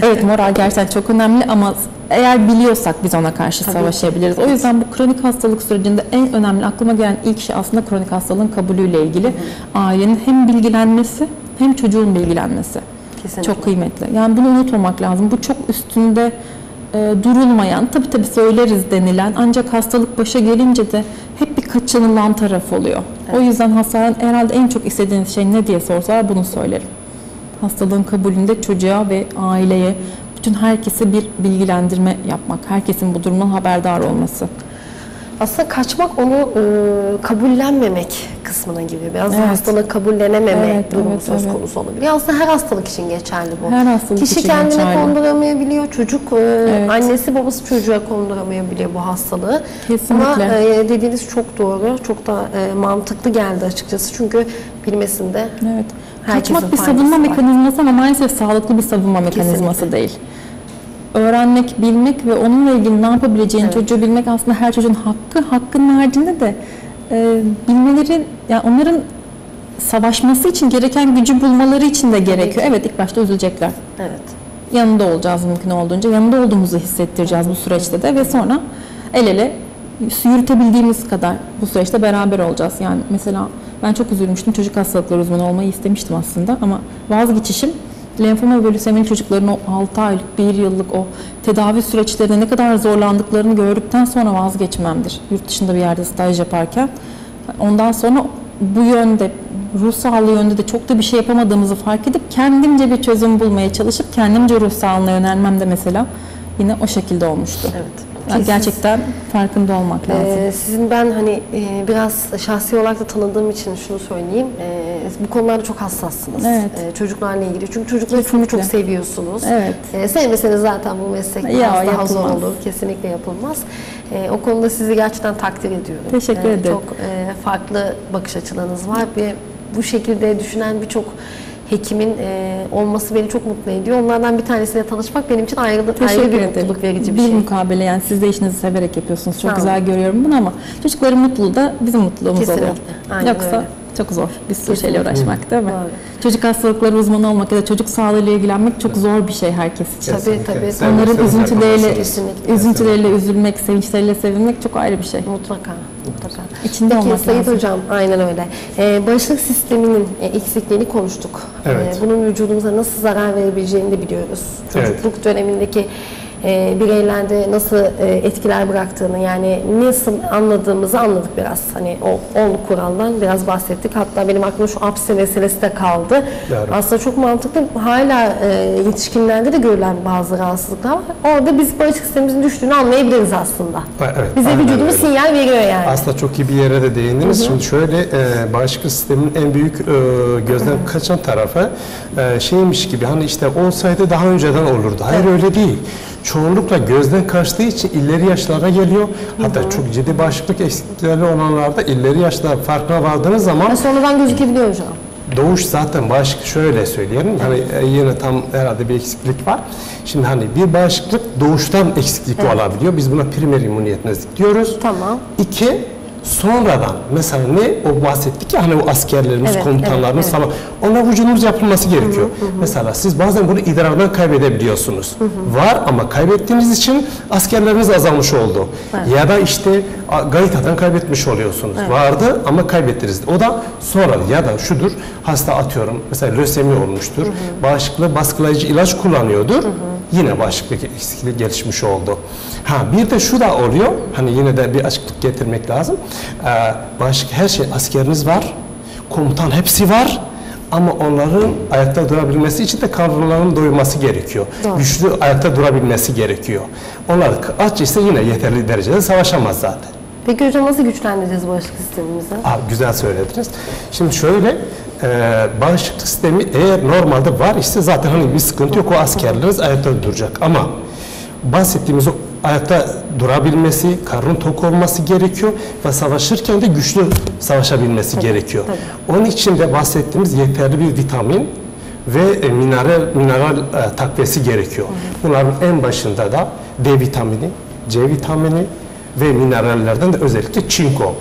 Evet, moral gerçekten çok önemli ama eğer biliyorsak biz ona karşı Tabii. savaşabiliriz. O yüzden bu kronik hastalık sürecinde en önemli aklıma gelen ilk şey aslında kronik hastalığın kabulüyle ilgili. Hı hı. Ailenin hem bilgilenmesi hem çocuğun bilgilenmesi. Kesinlikle. Çok kıymetli. Yani bunu unutmamak lazım. Bu çok üstünde durulmayan, tabii tabii söyleriz denilen ancak hastalık başa gelince de hep bir kaçınılan taraf oluyor. Evet. O yüzden hastaların herhalde en çok istediğiniz şey ne diye sorsalar bunu söylerim. Hastalığın kabulünde çocuğa ve aileye, bütün herkese bir bilgilendirme yapmak, herkesin bu durumdan haberdar olması. Aslında kaçmak, onu e, kabullenmemek kısmına gibi. Biraz evet. hastalığı kabullenememe evet, durumu evet, söz konusu evet. olabilir. Aslında her hastalık için geçerli bu. Her hastalık Kişi için kendine geçerli. konduramayabiliyor. Çocuk, e, evet. annesi babası çocuğa konduramayabiliyor bu hastalığı. Kesinlikle. Ama e, dediğiniz çok doğru. Çok da e, mantıklı geldi açıkçası. Çünkü bilmesinde evet. Kaçmak bir savunma var. mekanizması ama maalesef sağlıklı bir savunma mekanizması Kesinlikle. değil. Öğrenmek, bilmek ve onunla ilgili ne yapabileceğini evet. çocuğu bilmek aslında her çocuğun hakkı. Hakkın haricinde de e, bilmeleri, yani onların savaşması için gereken gücü bulmaları için de gerekiyor. Evet, ilk başta üzülecekler. Evet. Yanında olacağız mümkün olduğunca. Yanında olduğumuzu hissettireceğiz bu süreçte de ve sonra el ele yürütebildiğimiz kadar bu süreçte beraber olacağız. Yani mesela ben çok üzülmüştüm. Çocuk hastalıkları uzmanı olmayı istemiştim aslında ama vazgeçişim lenfoma ve lösemili çocukların o altı aylık, bir yıllık o tedavi süreçlerinde ne kadar zorlandıklarını gördükten sonra vazgeçmemdir. Yurt dışında bir yerde staj yaparken. Ondan sonra bu yönde, ruh sağlığı yönde de çok da bir şey yapamadığımızı fark edip kendimce bir çözüm bulmaya çalışıp kendimce ruh sağlığına yönelmem de mesela yine o şekilde olmuştu. Evet. Yani gerçekten farkında olmak lazım. Ee, sizin ben hani e, biraz şahsi olarak da tanıdığım için şunu söyleyeyim. E, bu konularda çok hassassınız. Evet. E, çocuklarla ilgili. Çünkü çocukları çok, çok seviyorsunuz. Evet. E, sevmeseniz zaten bu meslek ya, daha yapılmaz. zor olur. Kesinlikle yapılmaz. E, o konuda sizi gerçekten takdir ediyorum. Teşekkür ederim. E, çok e, farklı bakış açılarınız var ve bu şekilde düşünen birçok hekimin e, olması beni çok mutlu ediyor. Onlardan bir tanesiyle tanışmak benim için ayrı, ayrı bir mutluluk verici bir, bir şey. Bir mukabele, yani siz de işinizi severek yapıyorsunuz. Çok güzel görüyorum bunu ama çocukların mutluluğu da bizim mutluluğumuz Kesinlikle. oluyor. Aynen Yoksa öyle. çok zor bir sürü şeyle uğraşmak değil mi? Doğru. Çocuk hastalıkları uzmanı olmak ya da çocuk sağlığıyla ilgilenmek çok zor bir şey herkes için. Tabii tabii. Onların üzüntüleriyle, üzüntüleriyle üzülmek, sevinçleriyle sevinmek çok ayrı bir şey. Mutlaka. Mutlaka. İçinde Peki, olmak Sayın lazım. Hocam, aynen öyle. Ee, bağışıklık sisteminin eksikliğini konuştuk. Evet. Ee, bunun vücudumuza nasıl zarar verebileceğini de biliyoruz. Çocukluk evet. dönemindeki e, bireylerde nasıl e, etkiler bıraktığını, yani nasıl anladığımızı anladık biraz. Hani o on kuraldan biraz bahsettik. Hatta benim aklımda şu apse meselesi de kaldı. Doğru. Aslında çok mantıklı. Hala e, yetişkinlerde de görülen bazı rahatsızlıklar var. Orada biz bağışıklık sistemimizin düştüğünü anlayabiliriz aslında. Evet, bize vücudumuz sinyal veriyor yani. Aslında çok iyi bir yere de değindiniz. Hı -hı. Şimdi şöyle e, bağışıklık sistemin en büyük e, gözden Hı -hı. kaçan tarafı e, şeymiş gibi, hani işte olsaydı daha önceden olurdu. Hayır, evet. öyle değil. Çoğunlukla gözden kaçtığı için ileri yaşlara geliyor. Hatta Hı -hı. çok ciddi bağışıklık eksiklikleri olanlarda ileri yaşlar farkına vardığınız zaman... Ya sonradan gözükebiliyor hocam. Doğuş zaten bağışıklık, şöyle söyleyelim, hani yine tam herhalde bir eksiklik var. Şimdi hani bir bağışıklık doğuştan eksiklik evet. olabiliyor. Biz buna primer immüniyetmezlik diyoruz. Tamam. İki, sonradan mesela ne o bahsettik ya, hani o askerlerimiz, evet, komutanlarımız evet, evet. falan, ona vücudumuz yapılması gerekiyor. Hı hı hı. Mesela siz bazen bunu idrardan kaybedebiliyorsunuz. Hı hı. Var ama kaybettiğiniz için askerlerimiz azalmış oldu. Evet. Ya da işte galitadan kaybetmiş oluyorsunuz. Evet. Vardı ama kaybettiniz. O da sonra ya da şudur, hasta atıyorum mesela lösemi olmuştur. Hı hı. Bağışıklığı baskılayıcı ilaç kullanıyordur. Hı hı. yine bağışıklık eksikliği gelişmiş oldu. Ha, bir de şu da oluyor, hani yine de bir açıklık getirmek lazım. Ee, bağışık her şey, askeriniz var, komutan hepsi var. Ama onların ayakta durabilmesi için de kadroların doyması gerekiyor. Doğru. Güçlü ayakta durabilmesi gerekiyor. Onlar aç ise yine yeterli derecede savaşamaz zaten. Peki hocam nasıl güçlendireceğiz bağışıklık sistemimizi? Aa, güzel söylediniz. Şimdi şöyle, e, bağışıklık sistemi eğer normalde var ise zaten hani bir sıkıntı yok. O askerleriniz ayakta duracak. Ama bahsettiğimiz o ayakta durabilmesi, karnın tok olması gerekiyor ve savaşırken de güçlü savaşabilmesi tabii, gerekiyor. Tabii. Onun için de bahsettiğimiz yeterli bir vitamin ve mineral, mineral e, takviyesi gerekiyor. Hı. Bunların en başında da D vitamini, C vitamini ve minerallerden de özellikle çinko.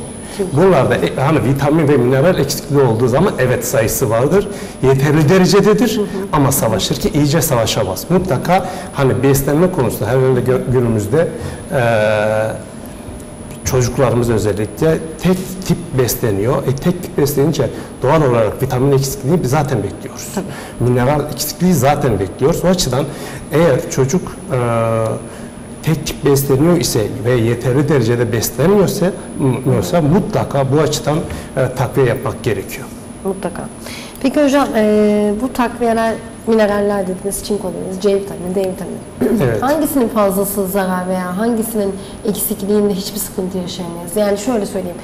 Bunlarda hani vitamin ve mineral eksikliği olduğu zaman evet sayısı vardır. Yeterli derecededir. Hı hı. Ama savaşır ki iyice savaşamaz. Mutlaka hani beslenme konusunda herhalde günümüzde e, çocuklarımız özellikle tek tip besleniyor. E, tek tip beslenince doğal olarak vitamin eksikliği zaten bekliyoruz. Tabii. Mineral eksikliği zaten bekliyoruz. O açıdan eğer çocuk e, tek tip besleniyor ise ve yeterli derecede beslenmiyorsa mutlaka bu açıdan e, takviye yapmak gerekiyor. Mutlaka. Peki hocam e, bu takviyeler, mineraller dediğiniz çinko dediğiniz, C vitamini, D vitamini. Evet. Hangisinin fazlası zarar veya hangisinin eksikliğinde hiçbir sıkıntı yaşayamayız? Yani şöyle söyleyeyim.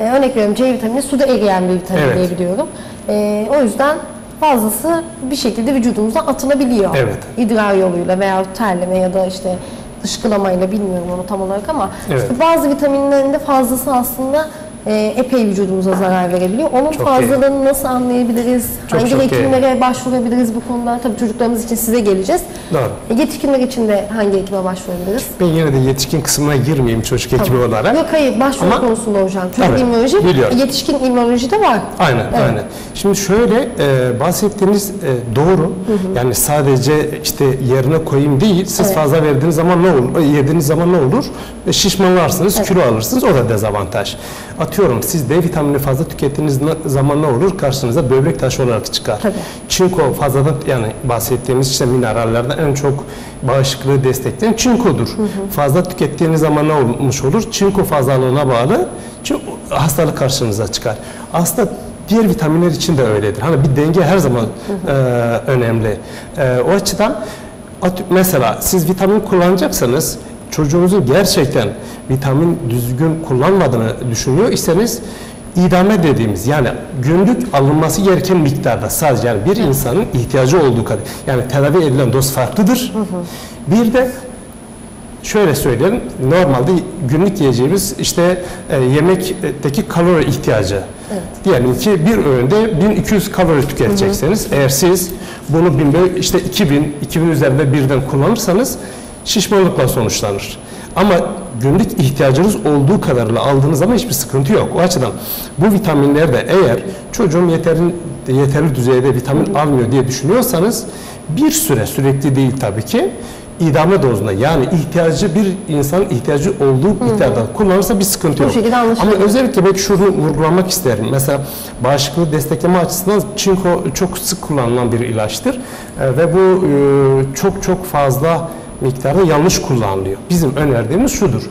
E, örnek veriyorum, C vitamini suda eriyen bir vitamin evet. diye biliyorum. E, o yüzden fazlası bir şekilde vücudumuza atılabiliyor. Evet. İdrar yoluyla veya terleme ya da işte ışkılamayla, bilmiyorum onu tam olarak ama evet. işte bazı vitaminlerin de fazlası aslında e, epey vücudumuza zarar verebiliyor. Onun çok fazlalığını iyi. Nasıl anlayabiliriz? Çok, hangi çok hekimlere iyi. Başvurabiliriz bu konuda? Tabii çocuklarımız için size geleceğiz. Doğru. E, yetişkinler için de hangi hekime başvurabiliriz? Ben yine de yetişkin kısmına girmeyeyim çocuk hekimi tamam. olarak. Yok hayır, başvuru ama konusunda hocam. Çocuk evet, immünoloji, biliyorum. Yetişkin immünoloji de var. Aynen, evet. aynen. Şimdi şöyle e, bahsettiğiniz e, doğru. Hı hı. Yani sadece işte yerine koyayım değil, siz evet. fazla verdiğiniz zaman ne olur? Yediğiniz zaman ne olur? E, şişmanlarsınız, evet. kilo alırsınız. O da dezavantaj. Atıyorum siz D vitamini fazla tükettiğiniz zaman ne olur? Karşınıza böbrek taşı olarak çıkar. Tabii. Çinko fazladan, yani bahsettiğimiz işte minerallerden en çok bağışıklığı destekleyen çinkodur. Hı hı. Fazla tükettiğiniz zaman ne olmuş olur? Çinko fazlalığına bağlı hastalık karşınıza çıkar. Aslında diğer vitaminler için de öyledir. Hani bir denge her zaman hı hı. E, önemli. E, o açıdan mesela siz vitamin kullanacaksanız çocuğunuzun gerçekten vitamin düzgün kullanmadığını düşünüyor iseniz idame dediğimiz, yani günlük alınması gereken miktarda sadece, yani bir insanın ihtiyacı olduğu kadar, yani tedavi edilen doz farklıdır. Hı hı. Bir de şöyle söyleyelim, normalde günlük yiyeceğimiz işte e, yemekteki kalori ihtiyacı. Evet. Diyelim ki bir öğünde bin iki yüz kalori tüketecekseniz, hı hı. eğer siz bunu bin, işte iki bin, iki bin üzerinde birden kullanırsanız şişmanlıkla sonuçlanır. Ama günlük ihtiyacınız olduğu kadarıyla aldığınız zaman hiçbir sıkıntı yok. O açıdan bu vitaminler de eğer çocuğum yeterli, yeterli düzeyde vitamin almıyor diye düşünüyorsanız bir süre, sürekli değil tabii ki, idame dozunda, yani ihtiyacı bir insanın ihtiyacı olduğu miktarda kullanırsa bir sıkıntı yok. Ama özellikle belki şunu vurgulamak isterim. Mesela bağışıklığı destekleme açısından çinko çok sık kullanılan bir ilaçtır. E, ve bu e, çok çok fazla miktarda yanlış kullanılıyor. Bizim önerdiğimiz şudur: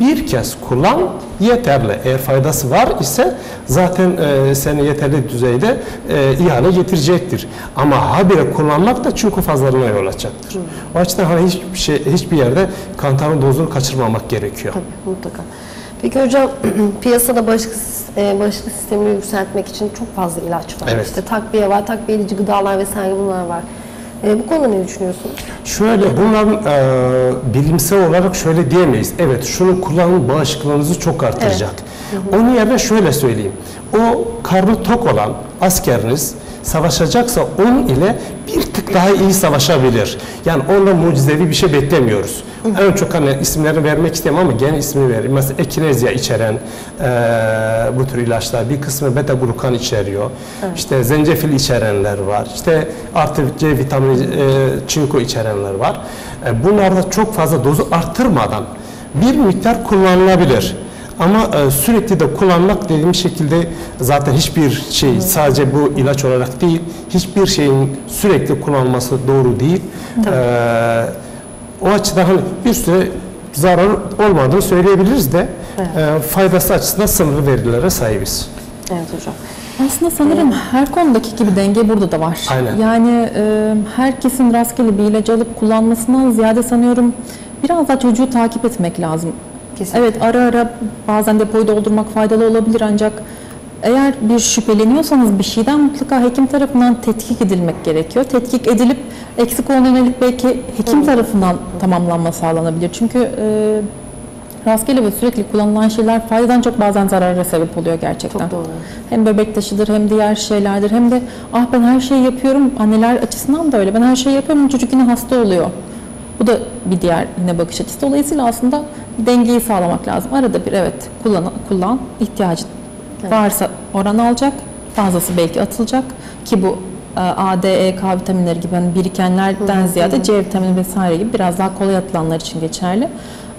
bir kez kullan yeterli. Eğer faydası var ise zaten e, seni yeterli düzeyde e, iyi hale getirecektir. Ama habire kullanmak da çünkü fazlalığına yol açacaktır. Hı. O açıdan hani hiçbir, şey, hiçbir yerde kantarın dozunu kaçırmamak gerekiyor. Tabii, mutlaka. Peki hocam piyasada bağışıklık, e, bağışıklık sistemini yükseltmek için çok fazla ilaç var. Evet. İşte takviye var, takviye edici gıdalar vesaire bunlar var. E, bu konuda ne düşünüyorsunuz? Şöyle, bunların e, bilimsel olarak şöyle diyemeyiz. Evet, şunu kullanın bağışıklığınızı çok artıracak. Evet. Onun yerine şöyle söyleyeyim. O karnı tok olan askeriniz savaşacaksa onun ile bir tık daha iyi savaşabilir. Yani onunla mucizevi bir şey beklemiyoruz. Hı hı. En çok hani isimlerini vermek istemiyorum ama gene ismini vereyim. Mesela ekinezya içeren e, bu tür ilaçlar, bir kısmı beta glukan içeriyor. Evet. İşte zencefil içerenler var. İşte artı C vitamini, e, çinko içerenler var. E, bunlarda çok fazla dozu arttırmadan bir miktar kullanılabilir. Ama e, sürekli de kullanmak dediğim şekilde zaten hiçbir şey, evet. sadece bu ilaç olarak değil, hiçbir şeyin sürekli kullanılması doğru değil. Ee, o açıdan hani bir süre zarar olmadığını söyleyebiliriz de evet. e, faydası açısından sınırlı verilere sahibiz. Evet hocam. Aslında sanırım her konudaki gibi denge burada da var. Aynen. Yani e, herkesin rastgele bir ilacı alıp kullanmasından ziyade sanıyorum biraz daha çocuğu takip etmek lazım. Kesinlikle. Evet, ara ara bazen depoyu doldurmak faydalı olabilir ancak eğer bir şüpheleniyorsanız bir şeyden mutlaka hekim tarafından tetkik edilmek gerekiyor. Tetkik edilip eksik olan yönelik belki hekim tarafından tamamlanma sağlanabilir. Çünkü e, rastgele ve sürekli kullanılan şeyler faydadan çok bazen zarara sebep oluyor gerçekten. Çok doğru. Hem bebek taşıdır hem diğer şeylerdir hem de ah ben her şeyi yapıyorum, anneler açısından da öyle, ben her şeyi yapıyorum çocuk yine hasta oluyor. Bu da bir diğer yine bakış açısı. Dolayısıyla aslında dengeyi sağlamak lazım. Arada bir evet kullan, kullan ihtiyacı evet. varsa oran alacak, fazlası belki atılacak ki bu A, D, E, K vitaminleri gibi yani birikenlerden hı, ziyade hı. C vitamini vesaire gibi biraz daha kolay atılanlar için geçerli.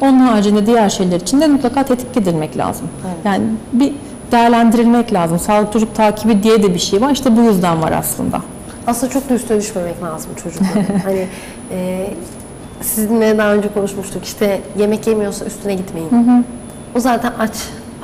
Onun haricinde diğer şeyler için de mutlaka tetkik edilmek lazım. Evet. Yani bir değerlendirilmek lazım. Sağlıklı çocuk takibi diye de bir şey var. İşte bu yüzden var aslında. Aslında çok da üstüne düşmemek lazım çocuklara. hani e, sizinle daha önce konuşmuştuk. İşte yemek yemiyorsa üstüne gitmeyin. Hı hı. O zaten aç.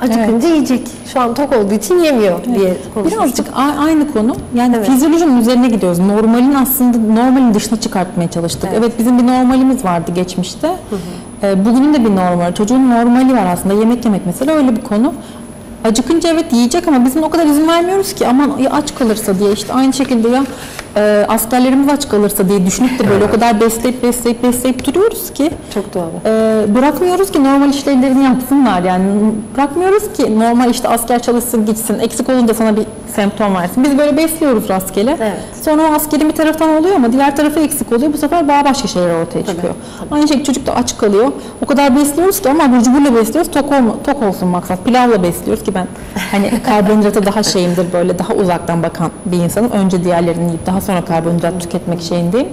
Acıkınca evet. yiyecek. Şu an tok olduğu için yemiyor evet. diye konuşmuştuk. Birazcık aynı konu. Yani evet. fizyolojinin üzerine gidiyoruz. Normalin aslında normalin dışına çıkartmaya çalıştık. Evet, evet bizim bir normalimiz vardı geçmişte. Hı hı. E, bugünün de bir normali. Çocuğun normali var aslında. Yemek yemek mesela öyle bir konu. Acıkınca evet yiyecek ama bizim o kadar izin vermiyoruz ki aman ya aç kalırsa diye işte aynı şekilde ya e, askerlerimiz aç kalırsa diye düşünüp de böyle o kadar besleyip besleyip besleyip duruyoruz ki çok doğru. E, bırakmıyoruz ki normal işlevlerini yapsınlar yani bırakmıyoruz ki normal işte asker çalışsın gitsin eksik olunca sana bir semptom versin biz böyle besliyoruz rastgele evet. sonra o askerin bir taraftan oluyor ama diğer tarafı eksik oluyor bu sefer daha başka şeyler ortaya çıkıyor. Tabii, tabii. Aynı şekilde çocuk da aç kalıyor o kadar besliyoruz ki ama burcuburla besliyoruz tok, olma, tok olsun maksat pilavla besliyoruz ki ben hani karbonhidrata daha şeyimdir böyle daha uzaktan bakan bir insanım. Önce diğerlerini yiyip daha sonra karbonhidrat tüketmek şeyindeyim.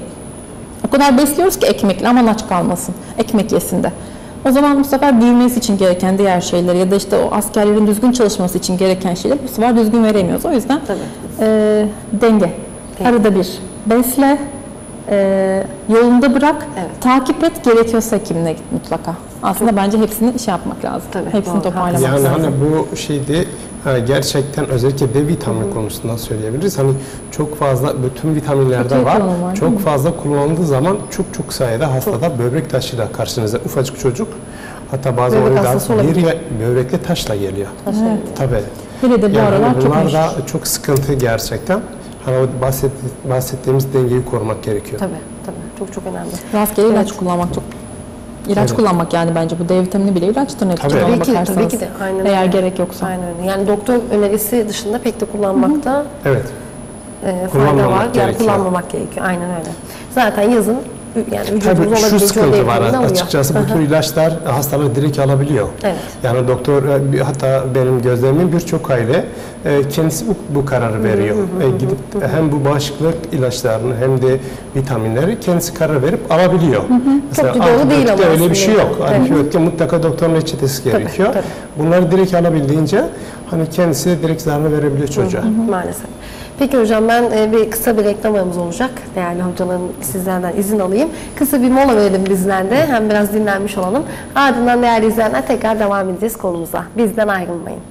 O kadar besliyoruz ki ekmekle aman aç kalmasın. Ekmek yesin de. O zaman bu sefer büyümesi için gereken diğer şeyler ya da işte o askerlerin düzgün çalışması için gereken şeyler bu sefer düzgün veremiyoruz. O yüzden e, denge. Peki. Arada bir besle, e, yolunda bırak, evet. takip et, gerekiyorsa hekimine git mutlaka. Aslında bence hepsini şey yapmak lazım. Tabii, hepsini toparlamak yani lazım. Yani hani bu şeydi gerçekten özellikle B vitamini Hı. konusunda söyleyebiliriz. Hani çok fazla bütün vitaminlerde Hı. var. Hı. Çok fazla kullanıldığı zaman çok çok sayıda hastada Hı. böbrek taşıyla karşınıza ufacık çocuk hatta bazen böbrek bir böbrekli taşla geliyor. Evet. Tabii. Hele de bu yani aralar bunlar çok da çok sıkıntı gerçekten. Hani bahsetti, bahsettiğimiz dengeyi korumak gerekiyor. Tabii tabii. Çok çok önemli. Rastgele evet. ilaç kullanmak çok İlaç evet. kullanmak yani bence bu D vitamini bile ilaçtır ne kadar ona bakarsanız. Tabii ki de. Aynen eğer öyle. Gerek yoksa. Aynen öyle. Yani doktor önerisi dışında pek de kullanmakta evet. e, fayda var. Yani kullanmamak gerekiyor. Aynen öyle. Zaten yazın yani tabii şu sıkıntı var açıkçası oluyor. Bütün ilaçlar hastalığı direkt alabiliyor. Evet. Yani doktor hatta benim gözlemim birçok aile kendisi bu, bu kararı veriyor. Hı hı hı. Gidip hem bu bağışıklık ilaçlarını hem de vitaminleri kendisi karar verip alabiliyor. Hı hı. Mesela çok doğru değil ama öyle bir şey yok. Antibiyotik mutlaka doktorun reçetesi gerekiyor. Tabii, tabii. Bunları direkt alabildiğince hani kendisi direkt zararını verebiliyor çocuğa. Hı hı hı. Maalesef. Peki hocam ben bir kısa bir reklamımız olacak. Değerli hocalarım sizlerden izin alayım. Kısa bir mola verelim bizler de. Hem biraz dinlenmiş olalım. Ardından değerli izleyenler tekrar devam edeceğiz konumuza. Bizden ayrılmayın.